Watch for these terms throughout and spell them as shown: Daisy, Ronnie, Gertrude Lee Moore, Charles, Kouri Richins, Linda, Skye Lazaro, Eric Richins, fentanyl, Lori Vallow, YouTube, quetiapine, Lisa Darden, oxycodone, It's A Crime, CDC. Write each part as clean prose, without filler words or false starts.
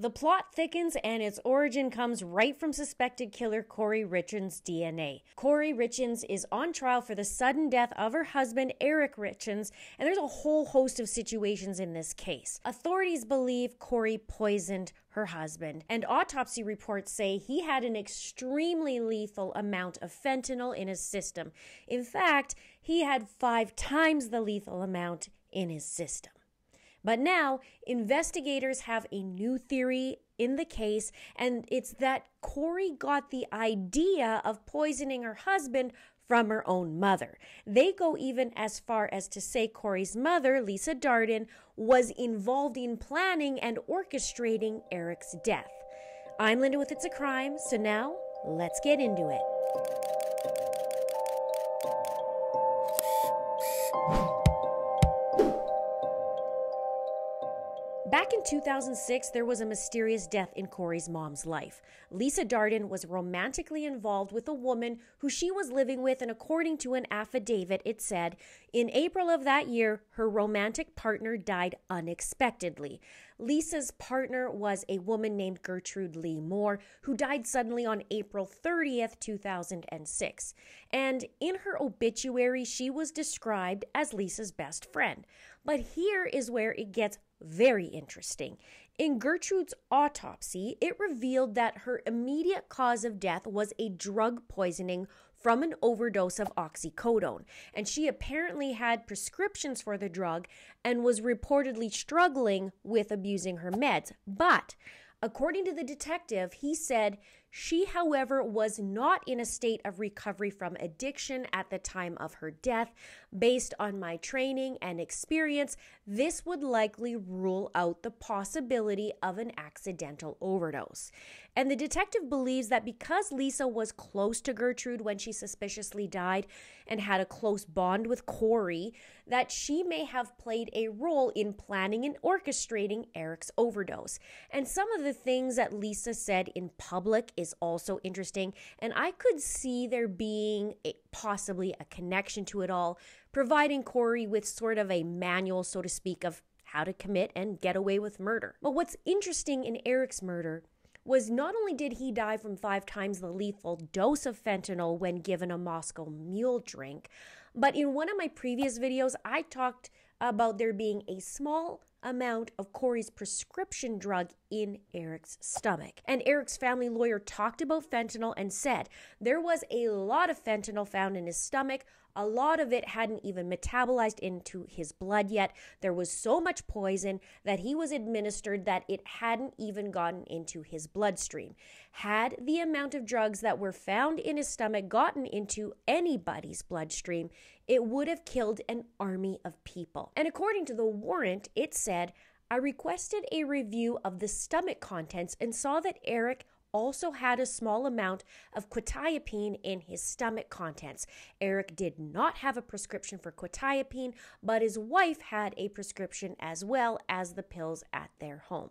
The plot thickens and its origin comes right from suspected killer Kouri Richins' DNA. Kouri Richins is on trial for the sudden death of her husband, Eric Richins, and there's a whole host of situations in this case. Authorities believe Kouri poisoned her husband, and autopsy reports say he had an extremely lethal amount of fentanyl in his system. In fact, he had 5 times the lethal amount in his system. But now, investigators have a new theory in the case, and it's that Kouri got the idea of poisoning her husband from her own mother. They go even as far as to say Kouri's mother, Lisa Darden, was involved in planning and orchestrating Eric's death. I'm Linda with It's a Crime, so now let's get into it. Back in 2006, there was a mysterious death in Kouri's mom's life. Lisa Darden was romantically involved with a woman who she was living with, and according to an affidavit, it said, in April of that year, her romantic partner died unexpectedly. Lisa's partner was a woman named Gertrude Lee Moore, who died suddenly on April 30th, 2006. And in her obituary, she was described as Lisa's best friend. But here is where it gets very interesting. In Gertrude's autopsy, it revealed that her immediate cause of death was a drug poisoning from an overdose of oxycodone, and she apparently had prescriptions for the drug and was reportedly struggling with abusing her meds. But according to the detective, he said she, however, was not in a state of recovery from addiction at the time of her death. Based on my training and experience, this would likely rule out the possibility of an accidental overdose. And the detective believes that because Lisa was close to Gertrude when she suspiciously died and had a close bond with Kouri, that she may have played a role in planning and orchestrating Eric's overdose. And some of the things that Lisa said in public is also interesting, and I could see there being possibly a connection to it all, providing Kouri with sort of a manual, so to speak, of how to commit and get away with murder. But what's interesting in Eric's murder was not only did he die from 5 times the lethal dose of fentanyl when given a Moscow Mule drink, but in one of my previous videos, I talked about there being a small amount of Kouri's prescription drug in Eric's stomach. And Eric's family lawyer talked about fentanyl and said there was a lot of fentanyl found in his stomach. A lot of it hadn't even metabolized into his blood yet. There was so much poison that he was administered that it hadn't even gotten into his bloodstream. Had the amount of drugs that were found in his stomach gotten into anybody's bloodstream, it would have killed an army of people. And according to the warrant, it said, I requested a review of the stomach contents and saw that Eric also had a small amount of quetiapine in his stomach contents. Eric did not have a prescription for quetiapine, but his wife had a prescription as well as the pills at their home.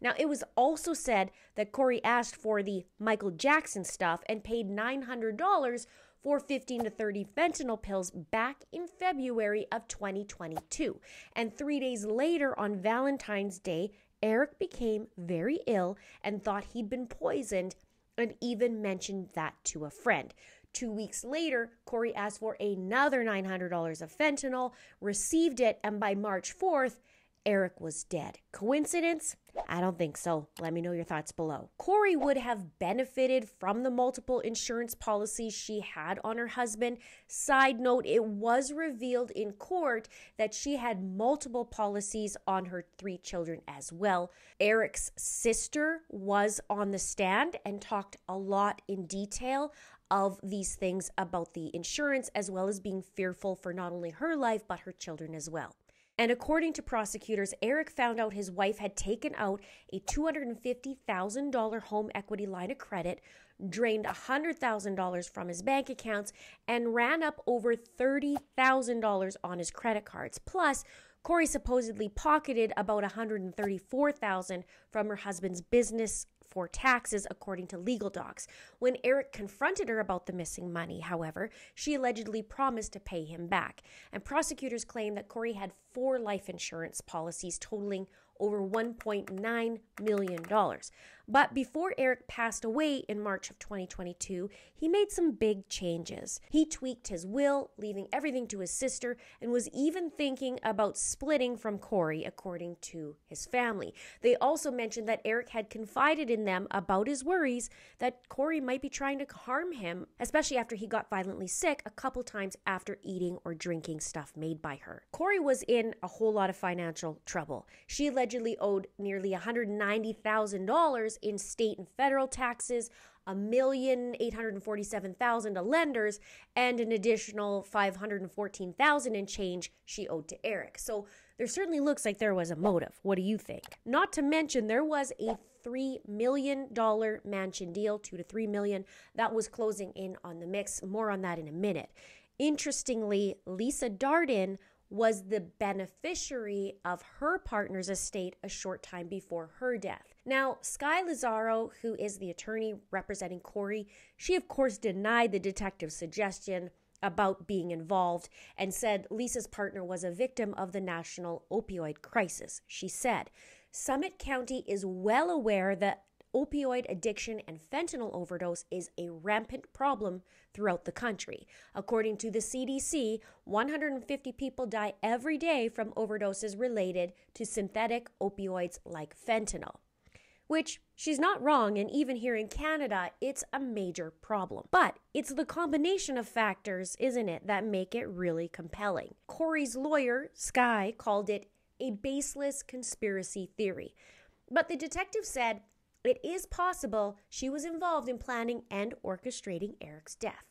Now, it was also said that Kouri asked for the Michael Jackson stuff and paid $900 for 15 to 30 fentanyl pills back in February of 2022. And 3 days later, on Valentine's Day, Eric became very ill and thought he'd been poisoned and even mentioned that to a friend. 2 weeks later, Kouri asked for another $900 of fentanyl, received it, and by March 4th, Eric was dead. Coincidence? I don't think so. Let me know your thoughts below. Kouri would have benefited from the multiple insurance policies she had on her husband. Side note, it was revealed in court that she had multiple policies on her 3 children as well. Eric's sister was on the stand and talked a lot in detail of these things about the insurance, as well as being fearful for not only her life, but her children as well. And according to prosecutors, Eric found out his wife had taken out a $250,000 home equity line of credit, drained $100,000 from his bank accounts, and ran up over $30,000 on his credit cards. Plus, Kouri supposedly pocketed about $134,000 from her husband's business for taxes, according to legal docs. When Eric confronted her about the missing money, however, she allegedly promised to pay him back. And prosecutors claim that Kouri had 4 life insurance policies totaling over $1.9 million. But before Eric passed away in March of 2022, he made some big changes. He tweaked his will, leaving everything to his sister, and was even thinking about splitting from Kouri, according to his family. They also mentioned that Eric had confided in them about his worries that Kouri might be trying to harm him, especially after he got violently sick a couple times after eating or drinking stuff made by her. Kouri was in a whole lot of financial trouble. She allegedly owed nearly $190,000 in state and federal taxes, $1,847,000 to lenders, and an additional $514,000 in change she owed to Eric. So there certainly looks like there was a motive. What do you think? Not to mention, there was a $3 million mansion deal, $2 to $3 million, that was closing in on the mix. More on that in a minute. Interestingly, Lisa Darden was the beneficiary of her partner's estate a short time before her death. Now, Skye Lazaro, who is the attorney representing Kouri, she of course denied the detective's suggestion about being involved and said Lisa's partner was a victim of the national opioid crisis. She said, "Summit County is well aware that opioid addiction and fentanyl overdose is a rampant problem throughout the country. According to the CDC, 150 people die every day from overdoses related to synthetic opioids like fentanyl." Which, she's not wrong, and even here in Canada, it's a major problem. But it's the combination of factors, isn't it, that make it really compelling. Kouri's lawyer, Skye, called it a baseless conspiracy theory. But the detective said, it is possible she was involved in planning and orchestrating Eric's death.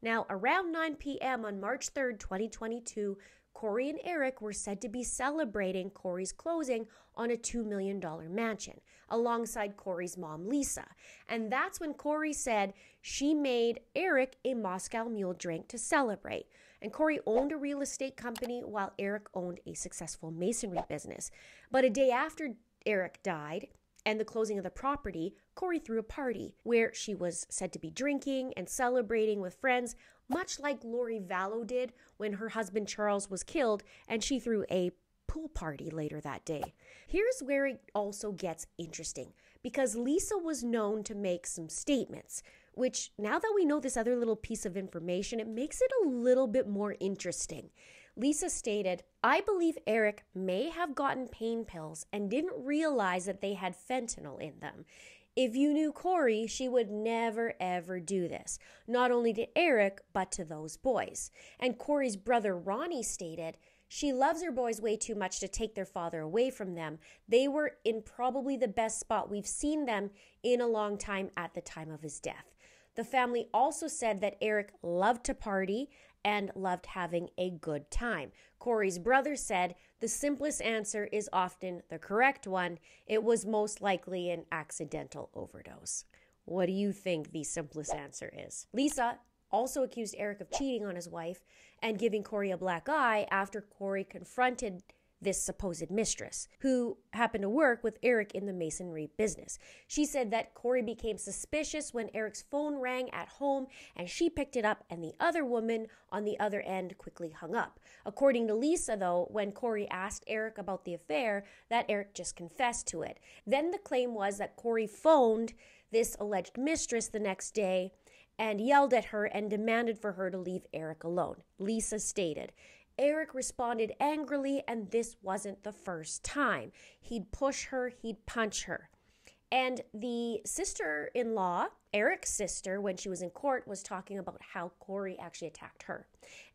Now, around 9 p.m. on March 3rd, 2022, Kouri and Eric were said to be celebrating Kouri's closing on a $2 million mansion, alongside Kouri's mom, Lisa. And that's when Kouri said she made Eric a Moscow Mule drink to celebrate. And Kouri owned a real estate company while Eric owned a successful masonry business. But a day after Eric died and the closing of the property, Kouri threw a party where she was said to be drinking and celebrating with friends, much like Lori Vallow did when her husband Charles was killed, and she threw a pool party later that day. Here's where it also gets interesting, because Lisa was known to make some statements, which, now that we know this other little piece of information, it makes it a little bit more interesting. Lisa stated, "I believe Eric may have gotten pain pills and didn't realize that they had fentanyl in them. If you knew Kouri, she would never, ever do this, not only to Eric, but to those boys." And Kouri's brother Ronnie stated, "She loves her boys way too much to take their father away from them. They were in probably the best spot we've seen them in a long time at the time of his death." The family also said that Eric loved to party and loved having a good time. Kouri's brother said, "The simplest answer is often the correct one. It was most likely an accidental overdose." What do you think the simplest answer is? Lisa also accused Eric of cheating on his wife and giving Kouri a black eye after Kouri confronted this supposed mistress, who happened to work with Eric in the masonry business. She said that Kouri became suspicious when Eric's phone rang at home and she picked it up, and the other woman on the other end quickly hung up. According to Lisa, though, when Kouri asked Eric about the affair, that Eric just confessed to it. Then the claim was that Kouri phoned this alleged mistress the next day and yelled at her and demanded for her to leave Eric alone. Lisa stated, "Eric responded angrily, and this wasn't the first time. He'd push her, he'd punch her." And the sister-in-law, Eric's sister, when she was in court, was talking about how Kouri actually attacked her.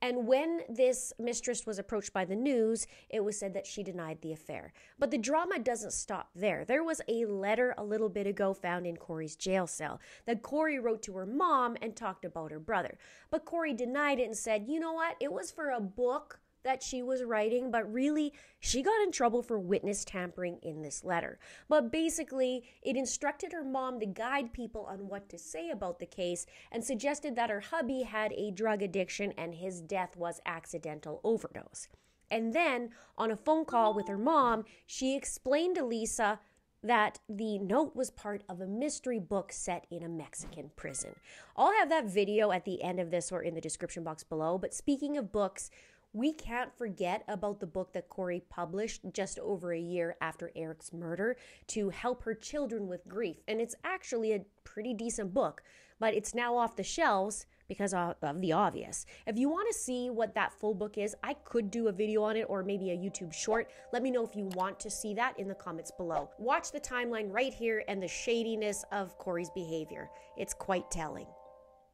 And when this mistress was approached by the news, it was said that she denied the affair. But the drama doesn't stop there. There was a letter a little bit ago found in Kouri's jail cell that Kouri wrote to her mom and talked about her brother. But Kouri denied it and said, you know what, it was for a book that she was writing, but really she got in trouble for witness tampering in this letter. But basically, it instructed her mom to guide people on what to say about the case and suggested that her hubby had a drug addiction and his death was accidental overdose. And then on a phone call with her mom, she explained to Lisa that the note was part of a mystery book set in a Mexican prison. I'll have that video at the end of this or in the description box below. But speaking of books, We can't forget about the book that Kouri published just over a year after Eric's murder to help her children with grief. And it's actually a pretty decent book, but it's now off the shelves because of the obvious. If you want to see what that full book is, I could do a video on it or maybe a YouTube short. Let me know if you want to see that in the comments below. Watch the timeline right here and the shadiness of Kouri's behavior. It's quite telling.